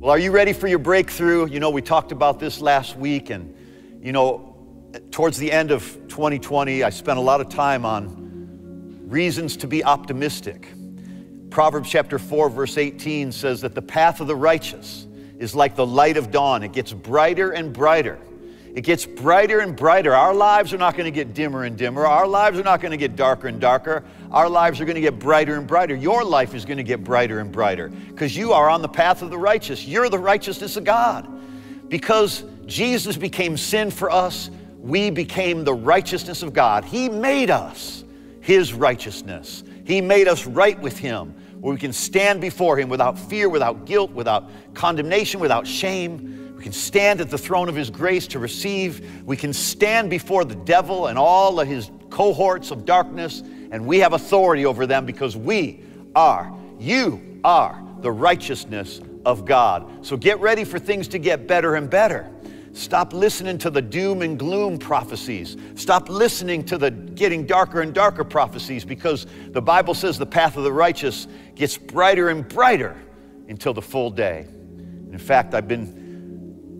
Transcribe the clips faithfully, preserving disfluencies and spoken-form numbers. Well, are you ready for your breakthrough? You know, we talked about this last week, and you know, towards the end of twenty twenty, I spent a lot of time on reasons to be optimistic. Proverbs chapter four, verse eighteen says that the path of the righteous is like the light of dawn. It gets brighter and brighter. It gets brighter and brighter. Our lives are not going to get dimmer and dimmer. Our lives are not going to get darker and darker. Our lives are going to get brighter and brighter. Your life is going to get brighter and brighter because you are on the path of the righteous. You're the righteousness of God. Because Jesus became sin for us, we became the righteousness of God. He made us His righteousness. He made us right with Him, where we can stand before Him without fear, without guilt, without condemnation, without shame. We can stand at the throne of His grace to receive. We can stand before the devil and all of his cohorts of darkness, and we have authority over them because we are, you are the righteousness of God. So get ready for things to get better and better. Stop listening to the doom and gloom prophecies. Stop listening to the getting darker and darker prophecies, because the Bible says the path of the righteous gets brighter and brighter until the full day. And in fact, I've been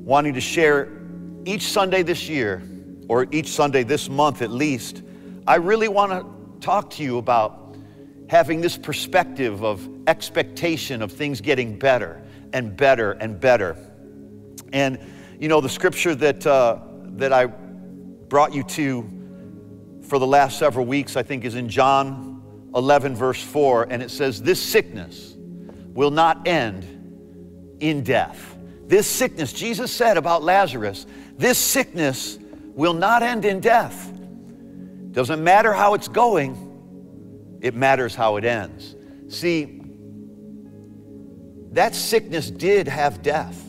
wanting to share each Sunday this year, or each Sunday this month at least, I really want to talk to you about having this perspective of expectation of things getting better and better and better. And you know, the scripture that, uh, that I brought you to for the last several weeks, I think, is in John eleven, verse four, and it says, "This sickness will not end in death." This sickness, Jesus said about Lazarus, this sickness will not end in death. Doesn't matter how it's going, it matters how it ends. See, that sickness did have death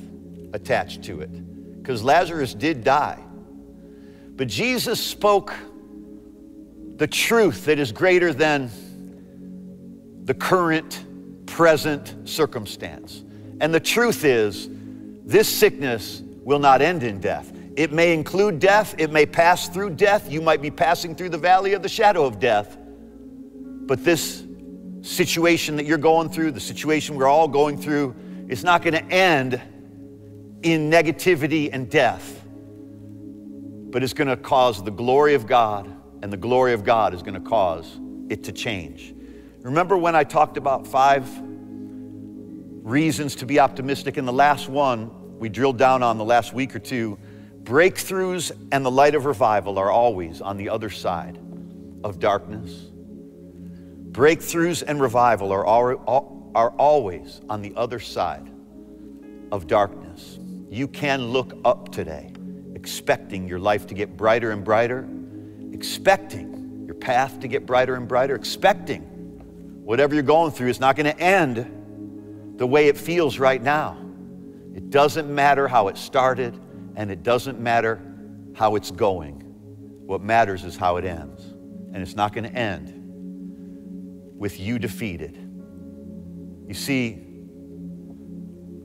attached to it, because Lazarus did die. But Jesus spoke the truth that is greater than the current, present circumstance. And the truth is, this sickness will not end in death. It may include death, it may pass through death, you might be passing through the valley of the shadow of death, but this situation that you're going through, the situation we're all going through, it's not gonna end in negativity and death, but it's gonna cause the glory of God, and the glory of God is gonna cause it to change. Remember when I talked about five reasons to be optimistic, and the last one we drilled down on the last week or two, breakthroughs and the light of revival are always on the other side of darkness. Breakthroughs and revival are, all, are always on the other side of darkness. You can look up today, expecting your life to get brighter and brighter, expecting your path to get brighter and brighter, expecting whatever you're going through is not going to end the way it feels right now. It doesn't matter how it started, and it doesn't matter how it's going. What matters is how it ends. And it's not going to end with you defeated. You see,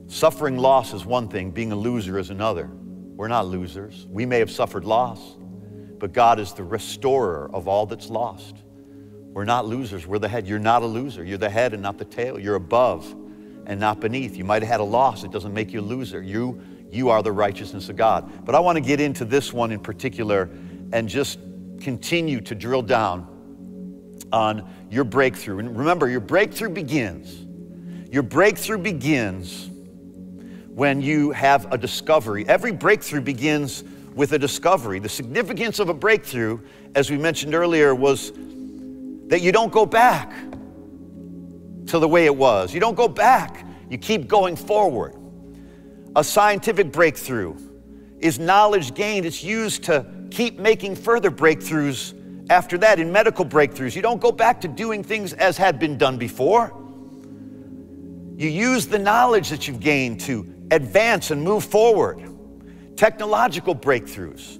suffering loss is one thing, being a loser is another. We're not losers. We may have suffered loss, but God is the restorer of all that's lost. We're not losers. We're the head. You're not a loser. You're the head and not the tail. You're above and not beneath. You might have had a loss. It doesn't make you a loser. You, you are the righteousness of God. But I want to get into this one in particular and just continue to drill down on your breakthrough. And remember, your breakthrough begins. Your breakthrough begins when you have a discovery. Every breakthrough begins with a discovery. The significance of a breakthrough, as we mentioned earlier, was that you don't go back to the way it was. You don't go back, you keep going forward. A scientific breakthrough is knowledge gained. It's used to keep making further breakthroughs after that. In medical breakthroughs, you don't go back to doing things as had been done before. You use the knowledge that you've gained to advance and move forward. Technological breakthroughs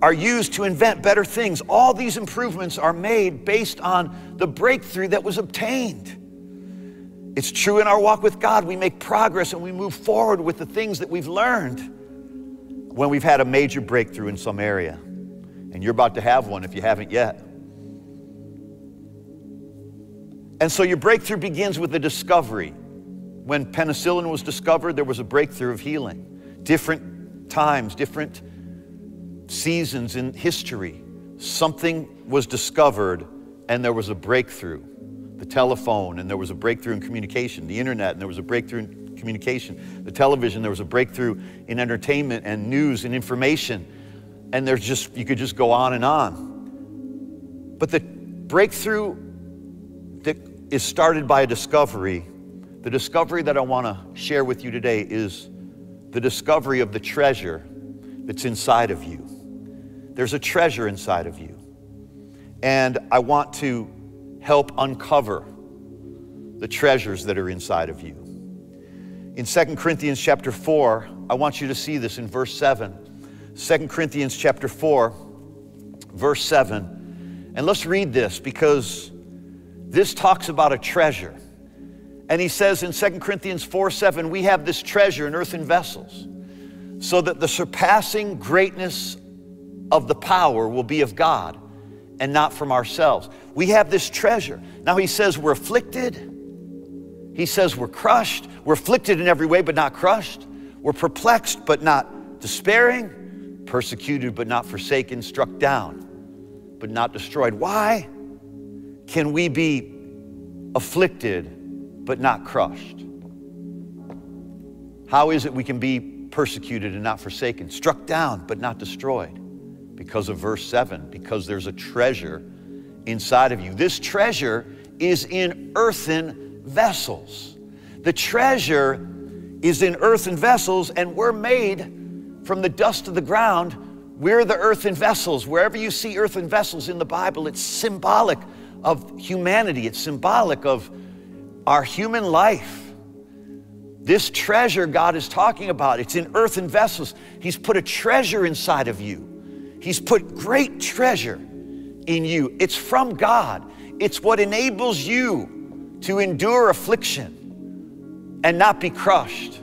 are used to invent better things. All these improvements are made based on the breakthrough that was obtained. It's true in our walk with God. We make progress and we move forward with the things that we've learned when we've had a major breakthrough in some area. And you're about to have one if you haven't yet. And so your breakthrough begins with a discovery. When penicillin was discovered, there was a breakthrough of healing. Different times, different seasons in history, something was discovered and there was a breakthrough. The telephone, and there was a breakthrough in communication. The internet, and there was a breakthrough in communication. The television, there was a breakthrough in entertainment and news and information. And there's just, you could just go on and on. But the breakthrough that is started by a discovery, the discovery that I want to share with you today is the discovery of the treasure that's inside of you. There's a treasure inside of you. And I want to help uncover the treasures that are inside of you. In Second Corinthians chapter four, I want you to see this in verse seven. Second Corinthians chapter four, verse seven. And let's read this, because this talks about a treasure. And he says in Second Corinthians four, seven, we have this treasure in earthen vessels, so that the surpassing greatness of the power will be of God, and not from ourselves. We have this treasure. Now he says we're afflicted. He says we're crushed. We're afflicted in every way, but not crushed. We're perplexed, but not despairing. Persecuted, but not forsaken. Struck down, but not destroyed. Why can we be afflicted, but not crushed? How is it we can be persecuted and not forsaken? Struck down, but not destroyed? Because of verse seven, because there's a treasure inside of you. This treasure is in earthen vessels. The treasure is in earthen vessels, and we're made from the dust of the ground. We're the earthen vessels. Wherever you see earthen vessels in the Bible, it's symbolic of humanity. It's symbolic of our human life. This treasure God is talking about, it's in earthen vessels. He's put a treasure inside of you. He's put great treasure in you. It's from God. It's what enables you to endure affliction and not be crushed,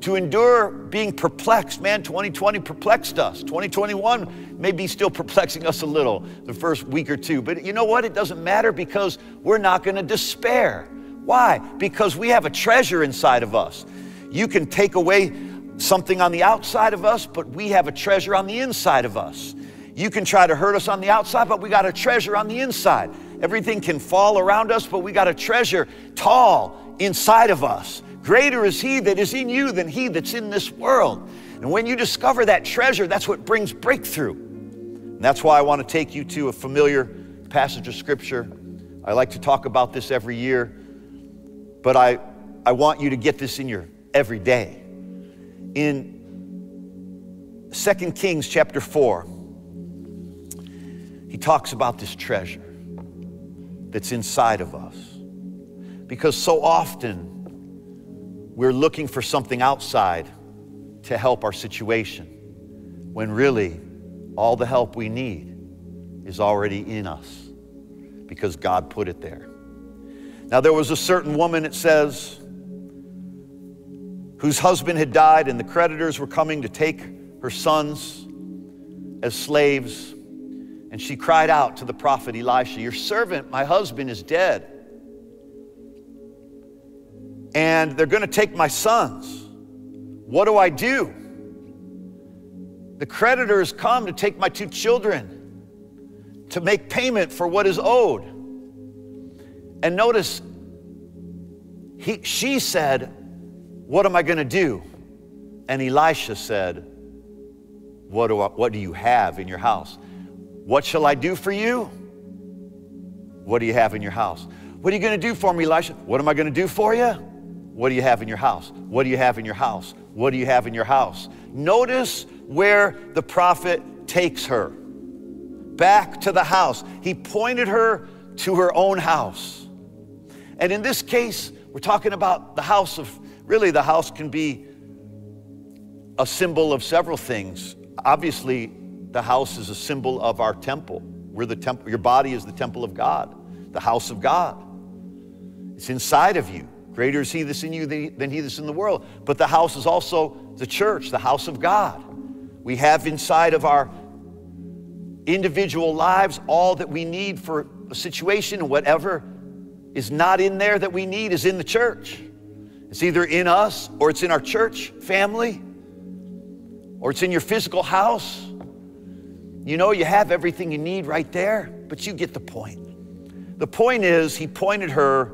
to endure being perplexed. Man, twenty twenty perplexed us. twenty twenty-one may be still perplexing us a little the first week or two. But you know what? It doesn't matter, because we're not going to despair. Why? Because we have a treasure inside of us. You can take away something on the outside of us, but we have a treasure on the inside of us. You can try to hurt us on the outside, but we got a treasure on the inside. Everything can fall around us, but we got a treasure tall inside of us. Greater is he that is in you than he that's in this world. And when you discover that treasure, that's what brings breakthrough. And that's why I want to take you to a familiar passage of scripture. I like to talk about this every year, but I, I want you to get this in your everyday. In Second Kings chapter four, he talks about this treasure that's inside of us. Because so often we're looking for something outside to help our situation, when really all the help we need is already in us, because God put it there. Now, there was a certain woman, it says, whose husband had died, and the creditors were coming to take her sons as slaves. And she cried out to the prophet Elisha, "Your servant, my husband, is dead, and they're going to take my sons. What do I do? The creditors come to take my two children to make payment for what is owed." And notice, he, she said, "What am I going to do?" And Elisha said, what do, I, what do you have in your house? What shall I do for you? What do you have in your house? What are you going to do for me, Elisha? What am I going to do for you? What do you have in your house? What do you have in your house? What do you have in your house? Notice where the prophet takes her. Back to the house. He pointed her to her own house. And in this case, we're talking about the house of, really, the house can be a symbol of several things. Obviously, the house is a symbol of our temple. We're the temple. Your body is the temple of God, the house of God. It's inside of you. Greater is he that's in you than he that's in the world. But the house is also the church, the house of God. We have inside of our individual lives all that we need for a situation, and whatever is not in there that we need is in the church. It's either in us, or it's in our church family, or it's in your physical house. You know, you have everything you need right there, but you get the point. The point is, he pointed her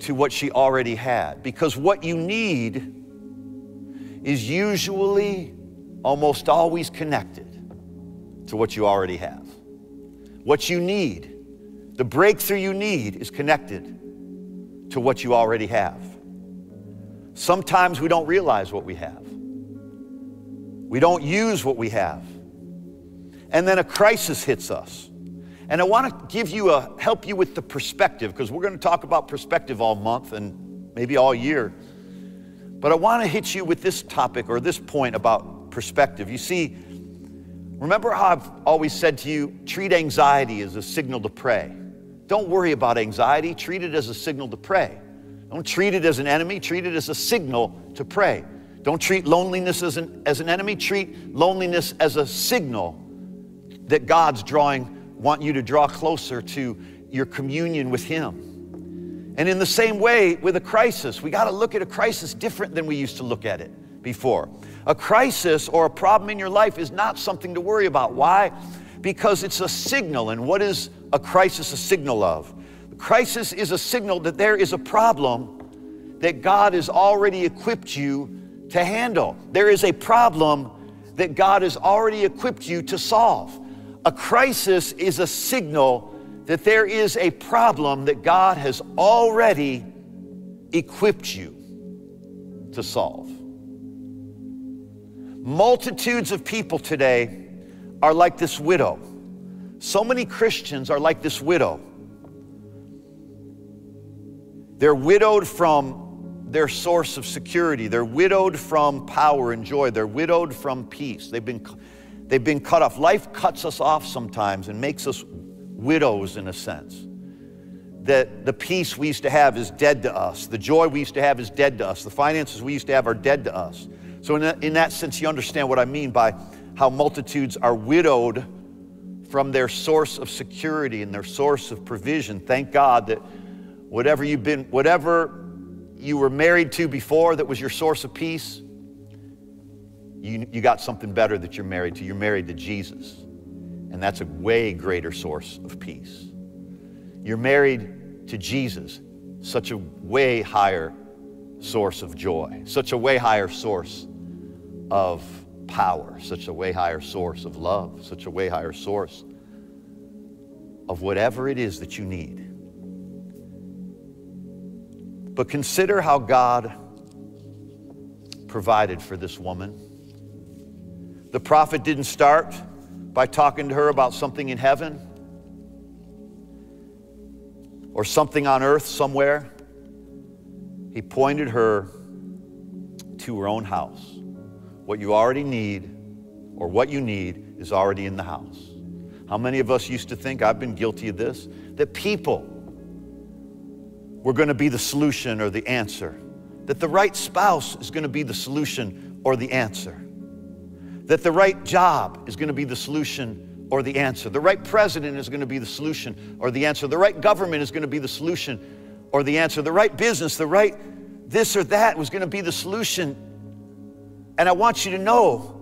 to what she already had, because what you need is usually almost always connected to what you already have. What you need, the breakthrough you need, is connected to what you already have. Sometimes we don't realize what we have. We don't use what we have. And then a crisis hits us. And I want to give you a, help you with the perspective, because we're going to talk about perspective all month and maybe all year. But I want to hit you with this topic, or this point about perspective. You see, remember how I've always said to you, treat anxiety as a signal to pray. Don't worry about anxiety, treat it as a signal to pray. Don't treat it as an enemy, treat it as a signal to pray. Don't treat loneliness as an, as an enemy, treat loneliness as a signal that God's drawing, want you to draw closer to your communion with Him. And in the same way with a crisis, we got to look at a crisis different than we used to look at it before. A crisis or a problem in your life is not something to worry about. Why? Because it's a signal. And what is a crisis a signal of? The crisis is a signal that there is a problem that God has already equipped you to handle. There is a problem that God has already equipped you to solve. A crisis is a signal that there is a problem that God has already equipped you to solve. Multitudes of people today are like this widow. So many Christians are like this widow. They're widowed from their source of security. They're widowed from power and joy. They're widowed from peace. They've been They've been cut off. Life cuts us off sometimes and makes us widows in a sense. That the peace we used to have is dead to us. The joy we used to have is dead to us. The finances we used to have are dead to us. So in that, in that sense, you understand what I mean by how multitudes are widowed from their source of security and their source of provision. Thank God that whatever you've been, whatever you were married to before that was your source of peace, You, you got something better that you're married to. You're married to Jesus. And that's a way greater source of peace. You're married to Jesus, such a way higher source of joy, such a way higher source of power, such a way higher source of love, such a way higher source of whatever it is that you need. But consider how God provided for this woman. The prophet didn't start by talking to her about something in heaven or something on earth somewhere. He pointed her to her own house. What you already need, or what you need, is already in the house. How many of us used to think, I've been guilty of this, that people were going to be the solution or the answer, that the right spouse is going to be the solution or the answer, that the right job is going to be the solution or the answer. The right president is going to be the solution or the answer. The right government is going to be the solution or the answer. The right business, the right this or that was going to be the solution. And I want you to know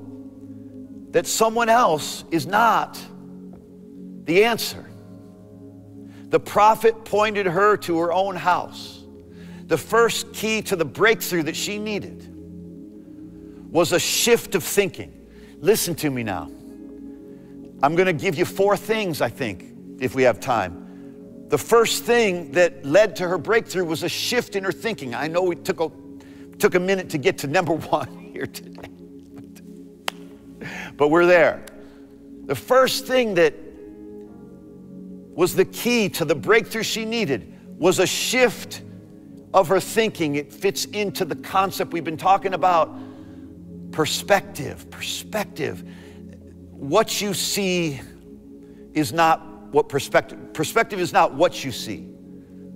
that someone else is not the answer. The prophet pointed her to her own house. The first key to the breakthrough that she needed was a shift of thinking. Listen to me now. I'm going to give you four things, I think, if we have time. The first thing that led to her breakthrough was a shift in her thinking. I know it took a, took a minute to get to number one here today, but we're there. The first thing that was the key to the breakthrough she needed was a shift of her thinking. It fits into the concept we've been talking about. Perspective, perspective. What you see is not what perspective, perspective is not what you see.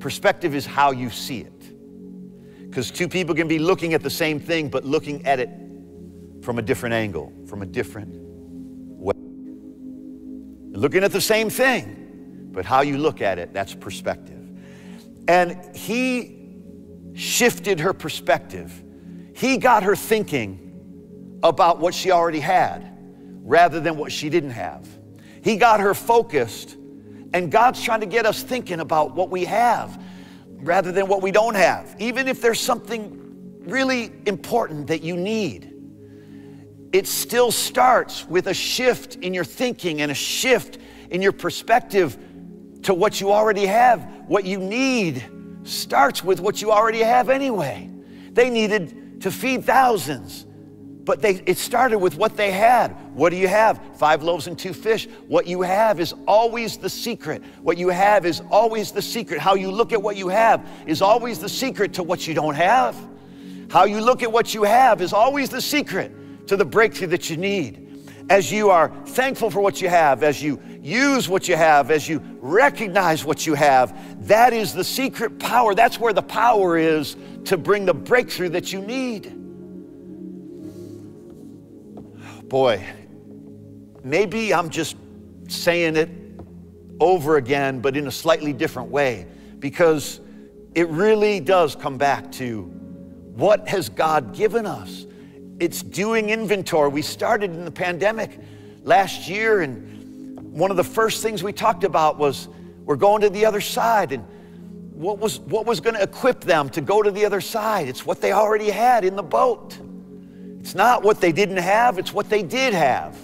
Perspective is how you see it. Because two people can be looking at the same thing, but looking at it from a different angle, from a different way. Looking at the same thing, but how you look at it, that's perspective. And he shifted her perspective. He got her thinking about what she already had rather than what she didn't have. He got her focused, and God's trying to get us thinking about what we have rather than what we don't have. Even if there's something really important that you need, it still starts with a shift in your thinking and a shift in your perspective to what you already have. What you need starts with what you already have anyway. They needed to feed thousands, but they, it started with what they had. What do you have? Five loaves and two fish. What you have is always the secret. What you have is always the secret. How you look at what you have is always the secret to what you don't have. How you look at what you have is always the secret to the breakthrough that you need. As you are thankful for what you have, as you use what you have, as you recognize what you have, that is the secret power. That's where the power is to bring the breakthrough that you need. Boy, maybe I'm just saying it over again, but in a slightly different way, because it really does come back to what has God given us. It's doing inventory. We started in the pandemic last year, and one of the first things we talked about was we're going to the other side, and what was, what was going to equip them to go to the other side? It's what they already had in the boat. It's not what they didn't have, it's what they did have.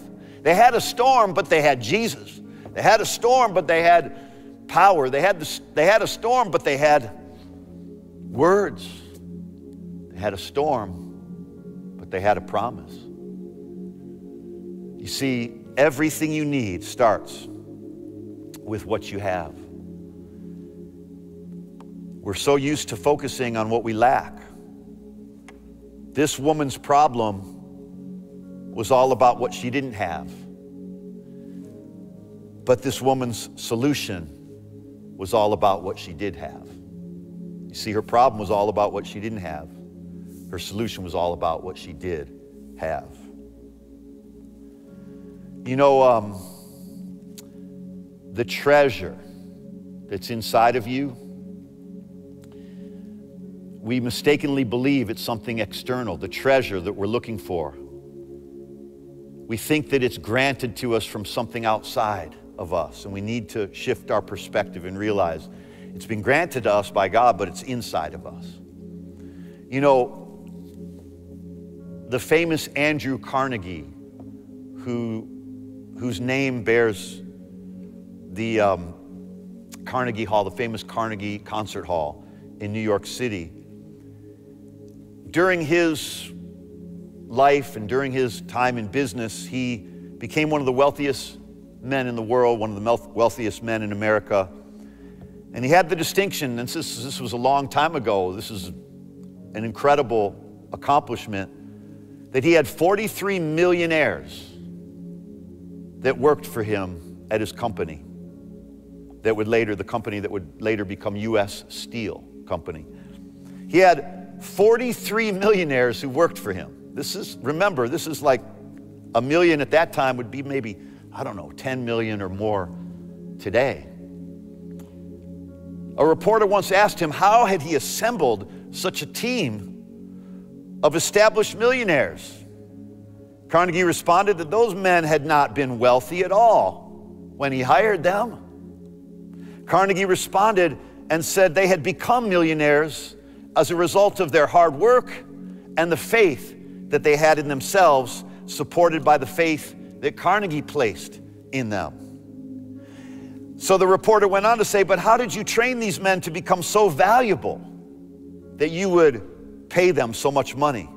They had a storm, but they had Jesus. They had a storm, but they had power. They had, the, they had a storm, but they had words. They had a storm, they had a promise. You see, everything you need starts with what you have. We're so used to focusing on what we lack. This woman's problem was all about what she didn't have. But this woman's solution was all about what she did have. You see, her problem was all about what she didn't have. Her solution was all about what she did have. You know, um, the treasure that's inside of you, we mistakenly believe it's something external, the treasure that we're looking for. We think that it's granted to us from something outside of us, and we need to shift our perspective and realize it's been granted to us by God, but it's inside of us. You know, the famous Andrew Carnegie, who, whose name bears the um, Carnegie Hall, the famous Carnegie Concert Hall in New York City. During his life and during his time in business, he became one of the wealthiest men in the world, one of the wealthiest men in America. And he had the distinction, and this, this was a long time ago, this is an incredible accomplishment, that he had forty-three millionaires that worked for him at his company, that would later, the company that would later become U S Steel Company. He had forty-three millionaires who worked for him. This is, remember, this is like a million at that time would be maybe, I don't know, ten million or more today. A reporter once asked him how had he assembled such a team of established millionaires. Carnegie responded that those men had not been wealthy at all when he hired them. Carnegie responded and said they had become millionaires as a result of their hard work and the faith that they had in themselves, supported by the faith that Carnegie placed in them. So the reporter went on to say, but how did you train these men to become so valuable that you would pay them so much money?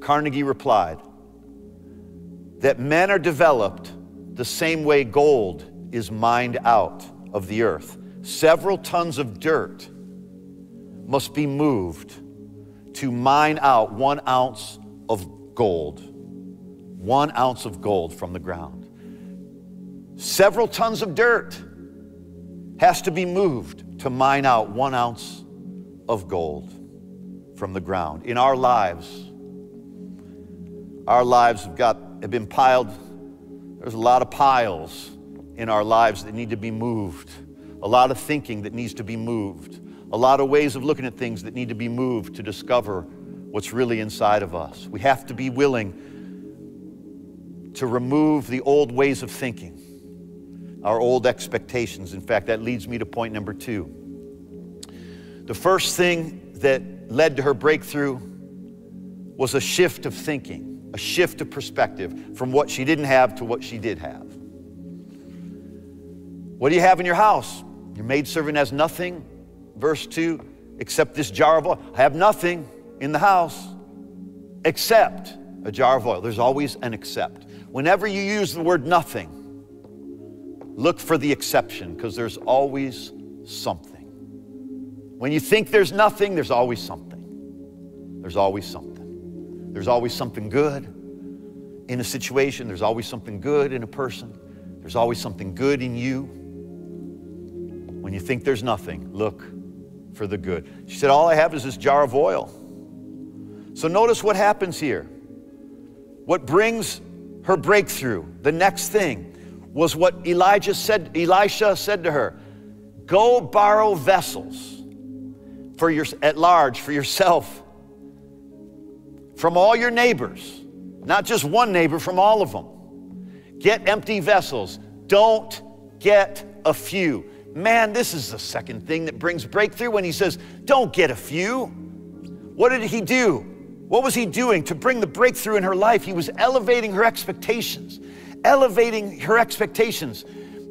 Carnegie replied that men are developed the same way gold is mined out of the earth. Several tons of dirt must be moved to mine out one ounce of gold, one ounce of gold from the ground. Several tons of dirt has to be moved to mine out one ounce of gold from the ground. In our lives, our lives have got, have been piled, there's a lot of piles in our lives that need to be moved, a lot of thinking that needs to be moved, a lot of ways of looking at things that need to be moved to discover what's really inside of us. We have to be willing to remove the old ways of thinking, our old expectations. In fact, that leads me to point number two. The first thing that led to her breakthrough was a shift of thinking, a shift of perspective from what she didn't have to what she did have. What do you have in your house? Your maidservant has nothing, verse two, except this jar of oil. I have nothing in the house except a jar of oil. There's always an except. Whenever you use the word nothing, look for the exception, because there's always something. When you think there's nothing, there's always something. There's always something. There's always something good in a situation. There's always something good in a person. There's always something good in you. When you think there's nothing, look for the good. She said, all I have is this jar of oil. So notice what happens here. What brings her breakthrough, the next thing, was what Elijah said, Elisha said to her, go borrow vessels for your, at large, for yourself, from all your neighbors, not just one neighbor, from all of them. Get empty vessels. Don't get a few. Man, this is the second thing that brings breakthrough when he says, don't get a few. What did he do? What was he doing to bring the breakthrough in her life? He was elevating her expectations, elevating her expectations.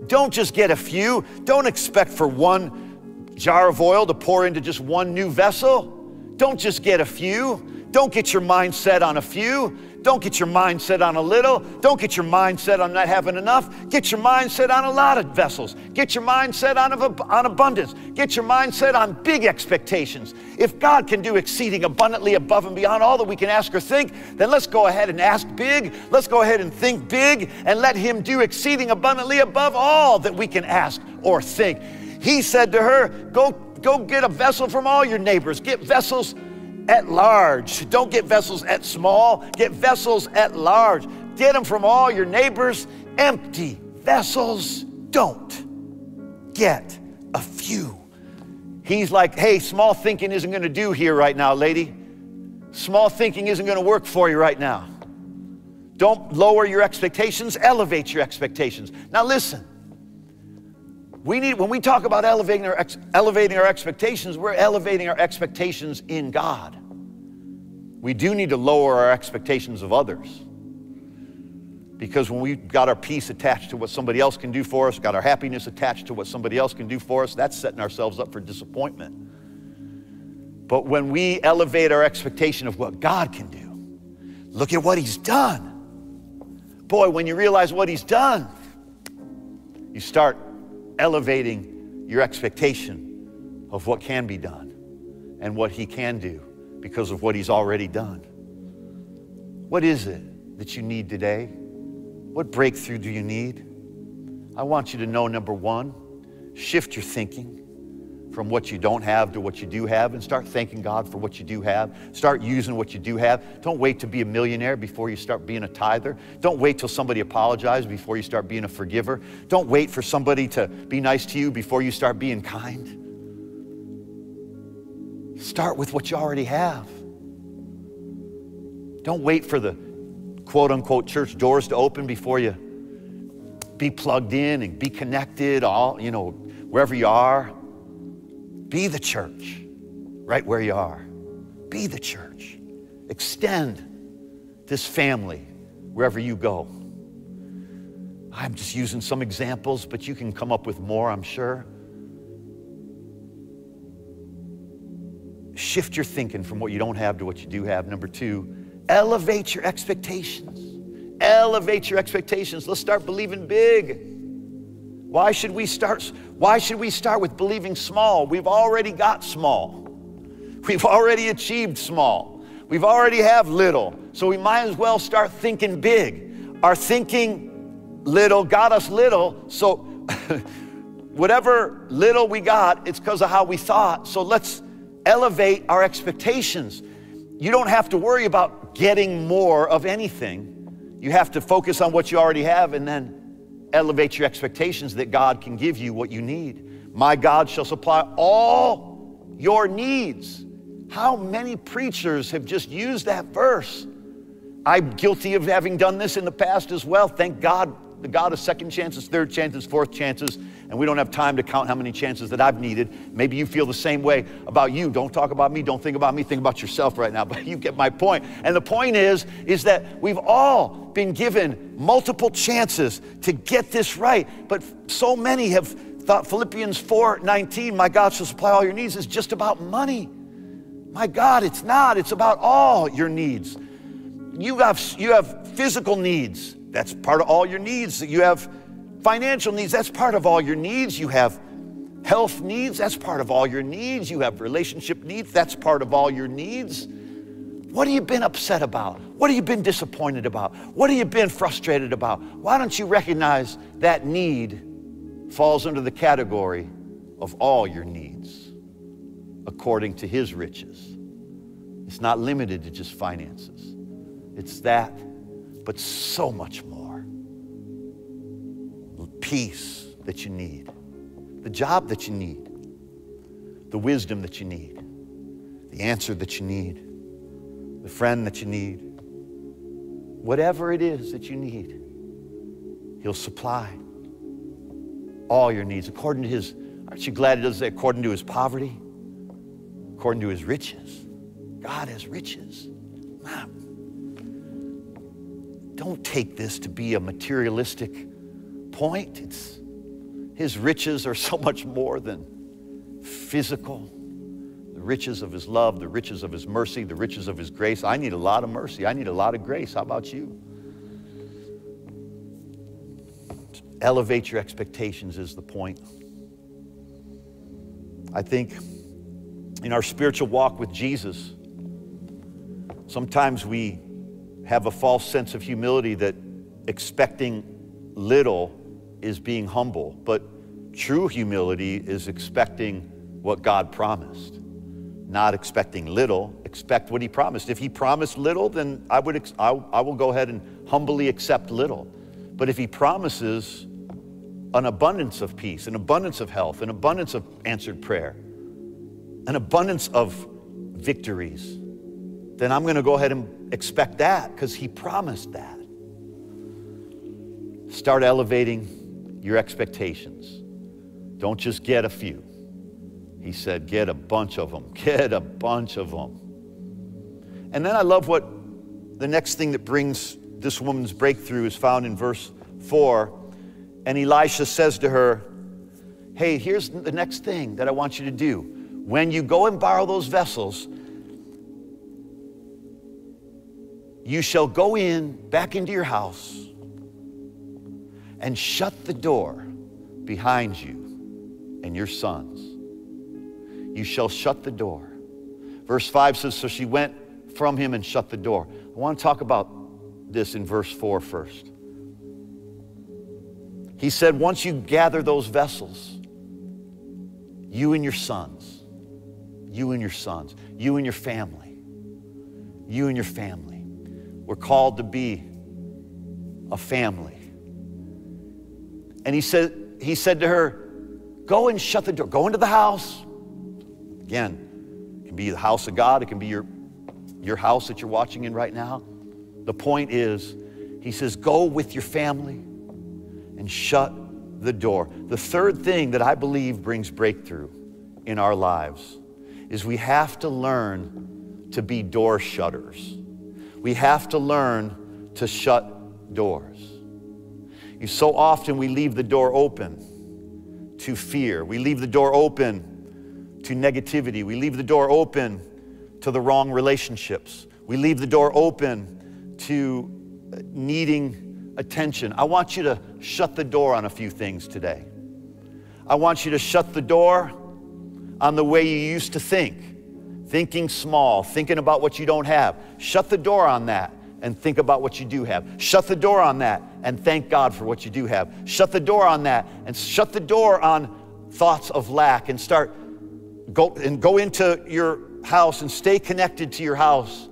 Don't just get a few. Don't expect for one jar of oil to pour into just one new vessel. Don't just get a few. Don't get your mind set on a few. Don't get your mind set on a little. Don't get your mind set on not having enough. Get your mind set on a lot of vessels. Get your mind set on, on abundance. Get your mind set on big expectations. If God can do exceeding abundantly above and beyond all that we can ask or think, then let's go ahead and ask big. Let's go ahead and think big and let him do exceeding abundantly above all that we can ask or think. He said to her, go, go get a vessel from all your neighbors. Get vessels at large. Don't get vessels at small. Get vessels at large. Get them from all your neighbors. Empty vessels. Don't get a few. He's like, hey, small thinking isn't going to do here right now, lady. Small thinking isn't going to work for you right now. Don't lower your expectations. Elevate your expectations. Now listen, we need, when we talk about elevating our, ex, elevating our expectations, we're elevating our expectations in God. We do need to lower our expectations of others, because when we've got our peace attached to what somebody else can do for us, got our happiness attached to what somebody else can do for us, that's setting ourselves up for disappointment. But when we elevate our expectation of what God can do, look at what he's done. Boy, when you realize what he's done, you start elevating your expectation of what can be done and what he can do because of what he's already done. What is it that you need today? What breakthrough do you need? I want you to know, number one, shift your thinking from what you don't have to what you do have, and start thanking God for what you do have. Start using what you do have. Don't wait to be a millionaire before you start being a tither. Don't wait till somebody apologizes before you start being a forgiver. Don't wait for somebody to be nice to you before you start being kind. Start with what you already have. Don't wait for the quote-unquote church doors to open before you be plugged in and be connected, all, you know, wherever you are. Be the church right where you are. Be the church. Extend this family wherever you go. I'm just using some examples, but you can come up with more, I'm sure. Shift your thinking from what you don't have to what you do have. Number two, elevate your expectations. Elevate your expectations. Let's start believing big. Why should we start, why should we start with believing small? We've already got small. We've already achieved small. We've already have little. So we might as well start thinking big. Our thinking little got us little. So whatever little we got, it's because of how we thought. So let's elevate our expectations. You don't have to worry about getting more of anything. You have to focus on what you already have, and then elevate your expectations that God can give you what you need. My God shall supply all your needs. How many preachers have just used that verse? I'm guilty of having done this in the past as well. Thank God, the God of second chances, third chances, fourth chances, and we don't have time to count how many chances that I've needed. Maybe you feel the same way about you. Don't talk about me, don't think about me, think about yourself right now, but you get my point. And the point is, is that we've all been given multiple chances to get this right, but so many have thought Philippians four nineteen, my God shall supply all your needs, is just about money. My God, it's not, it's about all your needs. You have, you have physical needs. That's part of all your needs. You have financial needs. That's part of all your needs. You have health needs. That's part of all your needs. You have relationship needs. That's part of all your needs. What have you been upset about? What have you been disappointed about? What have you been frustrated about? Why don't you recognize that need falls under the category of all your needs according to his riches? It's not limited to just finances. It's that, but so much more. The peace that you need, the job that you need, the wisdom that you need, the answer that you need, the friend that you need, whatever it is that you need, he'll supply all your needs according to his, aren't you glad he does that? According to his poverty, according to his riches. God has riches. Wow. Don't take this to be a materialistic point. It's, his riches are so much more than physical. The riches of his love, the riches of his mercy, the riches of his grace. I need a lot of mercy. I need a lot of grace. How about you? Elevate your expectations is the point. I think in our spiritual walk with Jesus, sometimes we have a false sense of humility that expecting little is being humble, but true humility is expecting what God promised, not expecting little. Expect what he promised. If he promised little, then I would ex I, I will go ahead and humbly accept little. But if he promises an abundance of peace, an abundance of health, an abundance of answered prayer, an abundance of victories, then I'm going to go ahead and expect that because he promised that. Start elevating your expectations. Don't just get a few. He said, get a bunch of them. Get a bunch of them. And then I love what the next thing that brings this woman's breakthrough is found in verse four. And Elisha says to her, hey, here's the next thing that I want you to do. When you go and borrow those vessels, you shall go in back into your house and shut the door behind you and your sons. You shall shut the door. Verse five says, so she went from him and shut the door. I want to talk about this in verse four first. He said, once you gather those vessels, you and your sons, you and your sons, you and your family, you and your family. We're called to be a family. And he said, he said to her, go and shut the door. Go into the house. Again, it can be the house of God. It can be your, your house that you're watching in right now. The point is, he says, go with your family and shut the door. The third thing that I believe brings breakthrough in our lives is we have to learn to be door shutters. We have to learn to shut doors. You, so often we leave the door open to fear. We leave the door open to negativity. We leave the door open to the wrong relationships. We leave the door open to needing attention. I want you to shut the door on a few things today. I want you to shut the door on the way you used to think. Thinking small, thinking about what you don't have. Shut the door on that and think about what you do have. Shut the door on that and thank God for what you do have. Shut the door on that and shut the door on thoughts of lack and start, go and go into your house and stay connected to your house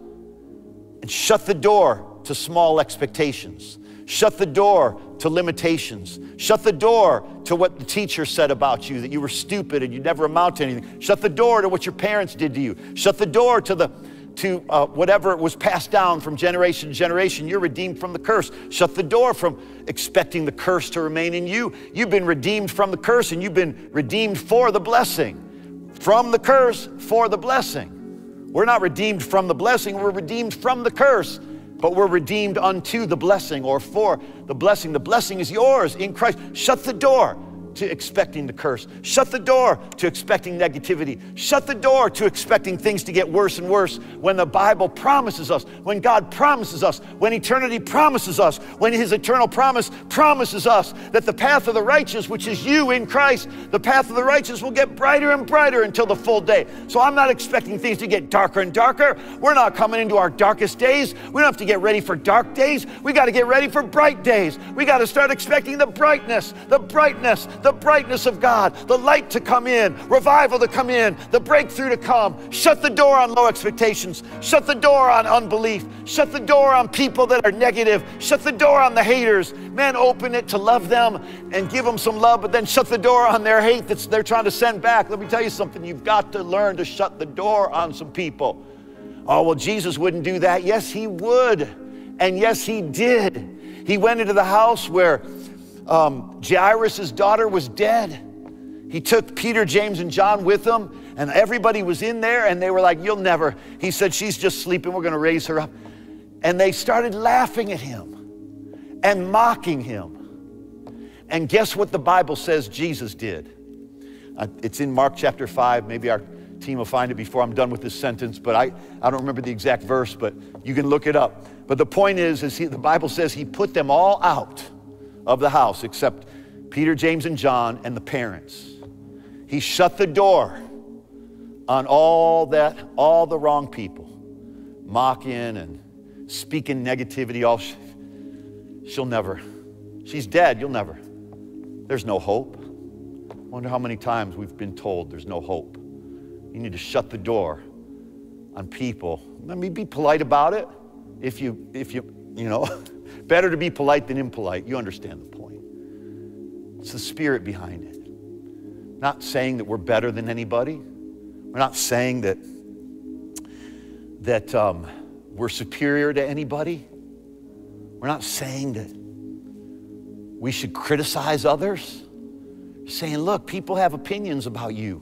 and shut the door to small expectations. Shut the door to limitations. Shut the door to what the teacher said about you, that you were stupid and you never amount to anything. Shut the door to what your parents did to you. Shut the door to the to uh, whatever was passed down from generation to generation. You're redeemed from the curse. Shut the door from expecting the curse to remain in you. You've been redeemed from the curse, and you've been redeemed for the blessing. From the curse, for the blessing. We're not redeemed from the blessing, we're redeemed from the curse. But we're redeemed unto the blessing, or for the blessing. The blessing is yours in Christ. Shut the door to expecting the curse. Shut the door to expecting negativity. Shut the door to expecting things to get worse and worse, when the Bible promises us, when God promises us, when eternity promises us, when his eternal promise promises us that the path of the righteous, which is you in Christ, the path of the righteous will get brighter and brighter until the full day. So I'm not expecting things to get darker and darker. We're not coming into our darkest days. We don't have to get ready for dark days. We got to get ready for bright days. We got to start expecting the brightness, the brightness, the brightness of God, the light to come in, revival to come in, the breakthrough to come. Shut the door on low expectations. Shut the door on unbelief. Shut the door on people that are negative. Shut the door on the haters. Man, open it to love them and give them some love, but then shut the door on their hate that they're trying to send back. Let me tell you something. You've got to learn to shut the door on some people. Oh, well, Jesus wouldn't do that. Yes, he would. And yes, he did. He went into the house where Um, Jairus' daughter was dead. He took Peter, James, and John with him, and everybody was in there, and they were like, you'll never. He said, she's just sleeping. We're going to raise her up. And they started laughing at him and mocking him. And guess what the Bible says Jesus did? Uh, it's in Mark chapter five. Maybe our team will find it before I'm done with this sentence, but I, I don't remember the exact verse, but you can look it up. But the point is, is he, the Bible says he put them all out of the house except Peter, James, and John and the parents. He shut the door on all that, all the wrong people, mocking and speaking negativity. All she, she'll never. She's dead. You'll never. There's no hope. I wonder how many times we've been told there's no hope. You need to shut the door on people. I mean, be polite about it. If you, if you, you know. Better to be polite than impolite. You understand the point. It's the spirit behind it. Not saying that we're better than anybody. We're not saying that, that um, we're superior to anybody. We're not saying that we should criticize others. We're saying, look, people have opinions about you.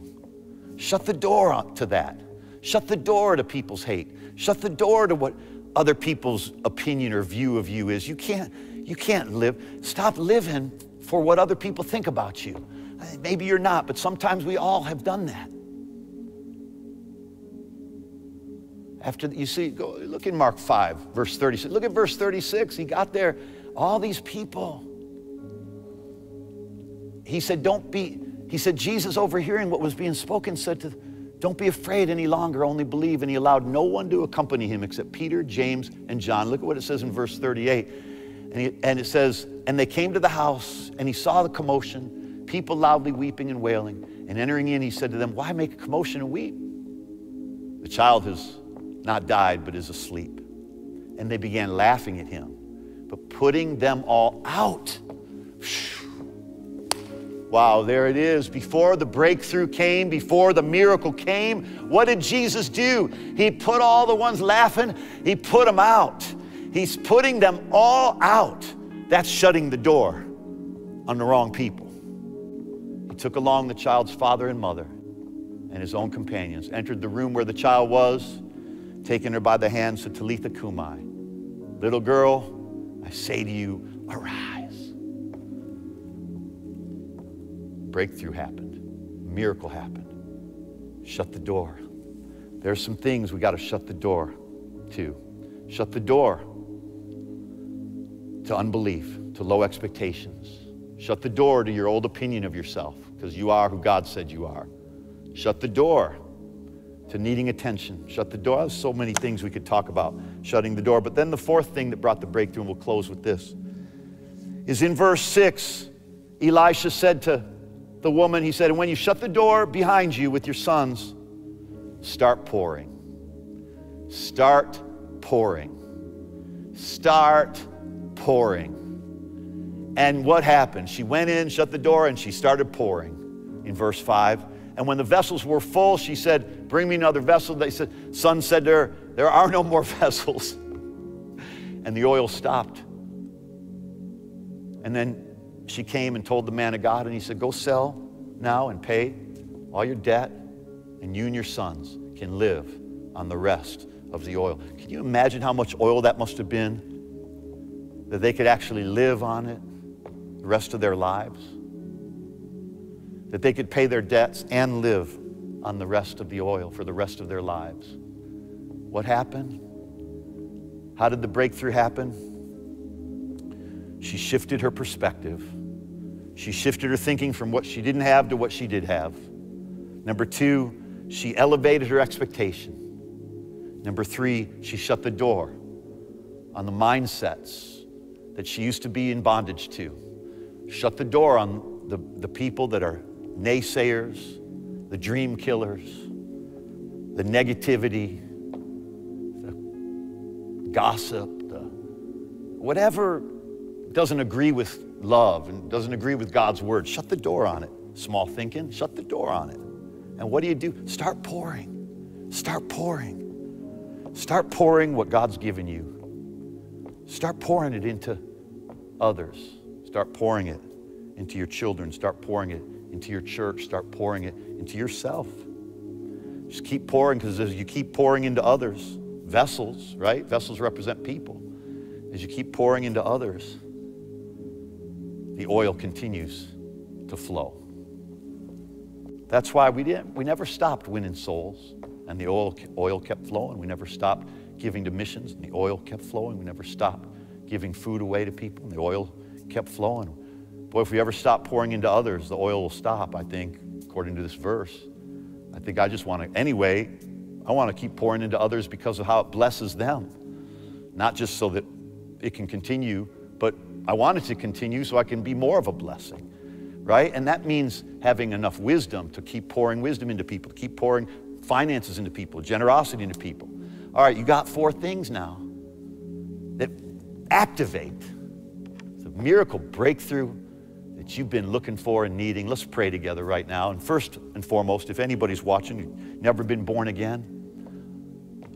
Shut the door up to that. Shut the door to people's hate. Shut the door to what other people's opinion or view of you is. You can't, you can't live. Stop living for what other people think about you. Maybe you're not, but sometimes we all have done that. After you see, go look in Mark five, verse thirty-six. Look at verse thirty-six. He got there. All these people. He said, don't be, he said, Jesus, overhearing what was being spoken, said to don't be afraid any longer, only believe. And he allowed no one to accompany him except Peter, James, and John. Look at what it says in verse thirty-eight. And, he, and it says, and they came to the house, and he saw the commotion, people loudly weeping and wailing. And entering in, he said to them, why make a commotion and weep? The child has not died, but is asleep. And they began laughing at him, but putting them all out. Wow, there it is. Before the breakthrough came, before the miracle came, what did Jesus do? He put all the ones laughing, he put them out. He's putting them all out. That's shutting the door on the wrong people. He took along the child's father and mother and his own companions, entered the room where the child was, taking her by the hand, said, Talitha Kumai, little girl, I say to you, arise. Breakthrough happened. Miracle happened. Shut the door. There's some things we got to shut the door to. Shut the door to unbelief, to low expectations. Shut the door to your old opinion of yourself, because you are who God said you are. Shut the door to needing attention. Shut the door. There's so many things we could talk about shutting the door. But then the fourth thing that brought the breakthrough, and we'll close with this, is in verse six, Elisha said to the woman, he said, and when you shut the door behind you with your sons, start pouring. Start pouring. Start pouring. And what happened? She went in, shut the door, and she started pouring in verse five. And when the vessels were full, she said, bring me another vessel. They said, son said to her, there are no more vessels. And the oil stopped. And then she came and told the man of God, and he said, go sell now and pay all your debt, and you and your sons can live on the rest of the oil. Can you imagine how much oil that must have been? That they could actually live on it the rest of their lives? That they could pay their debts and live on the rest of the oil for the rest of their lives. What happened? How did the breakthrough happen? She shifted her perspective. She shifted her thinking from what she didn't have to what she did have. Number two, she elevated her expectation. Number three, she shut the door on the mindsets that she used to be in bondage to. Shut the door on the, the people that are naysayers, the dream killers, the negativity, the gossip, the whatever doesn't agree with love and doesn't agree with God's word. Shut the door on it. Small thinking, shut the door on it. And what do you do? Start pouring, start pouring. Start pouring what God's given you. Start pouring it into others. Start pouring it into your children. Start pouring it into your church. Start pouring it into yourself. Just keep pouring, because as you keep pouring into others, vessels, right? Vessels represent people. As you keep pouring into others, the oil continues to flow. That's why we didn't, we never stopped winning souls, and the oil, oil kept flowing. We never stopped giving to missions, and the oil kept flowing. We never stopped giving food away to people, and the oil kept flowing. Boy, if we ever stop pouring into others, the oil will stop, I think, according to this verse. I think I just want to, anyway, I want to keep pouring into others because of how it blesses them. Not just so that it can continue, but I want it to continue so I can be more of a blessing. Right? And that means having enough wisdom to keep pouring wisdom into people, keep pouring finances into people, generosity into people. All right, you got four things now that activate the miracle breakthrough that you've been looking for and needing. Let's pray together right now. And first and foremost, if anybody's watching, you've never been born again,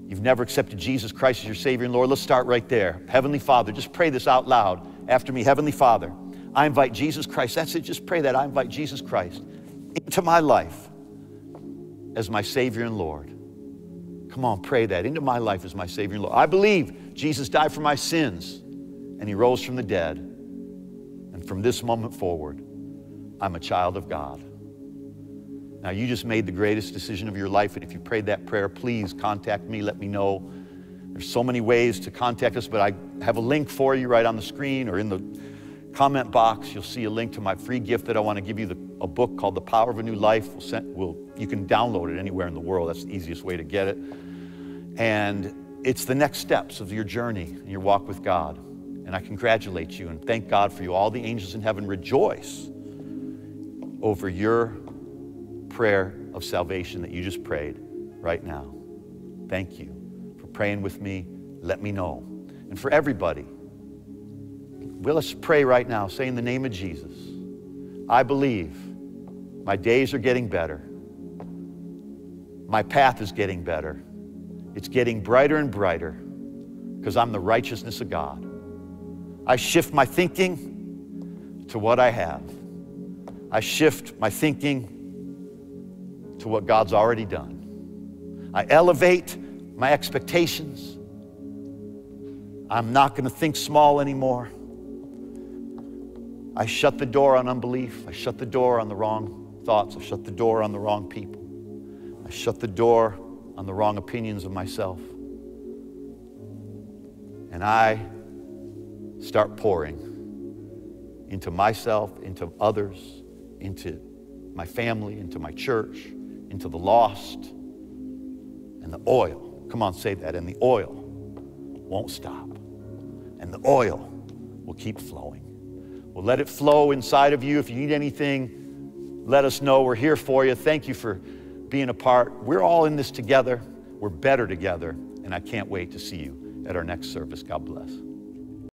you've never accepted Jesus Christ as your Savior and Lord, let's start right there. Heavenly Father, just pray this out loud after me. Heavenly Father, I invite Jesus Christ, that's it, just pray that. I invite Jesus Christ into my life as my Savior and Lord. Come on, pray that, into my life as my Savior and Lord. I believe Jesus died for my sins and He rose from the dead. And from this moment forward, I'm a child of God. Now you just made the greatest decision of your life, and if you prayed that prayer, please contact me, let me know. There's so many ways to contact us, but I have a link for you right on the screen or in the comment box. You'll see a link to my free gift that I want to give you, the, a book called The Power of a New Life. We'll send, we'll, you can download it anywhere in the world. That's the easiest way to get it. And it's the next steps of your journey and your walk with God. And I congratulate you and thank God for you. All the angels in heaven rejoice over your prayer of salvation that you just prayed right now. Thank you for praying with me. Let me know. And for everybody, well, let's pray right now, say in the name of Jesus, I believe my days are getting better. My path is getting better. It's getting brighter and brighter because I'm the righteousness of God. I shift my thinking to what I have. I shift my thinking to what God's already done. I elevate my expectations. I'm not going to think small anymore. I shut the door on unbelief. I shut the door on the wrong thoughts. I shut the door on the wrong people. I shut the door on the wrong opinions of myself. And I start pouring into myself, into others, into my family, into my church, into the lost, and the oil. Come on, say that. And the oil won't stop. And the oil will keep flowing. Well, let it flow inside of you. If you need anything, let us know. We're here for you. Thank you for being a part. We're all in this together. We're better together. And I can't wait to see you at our next service. God bless.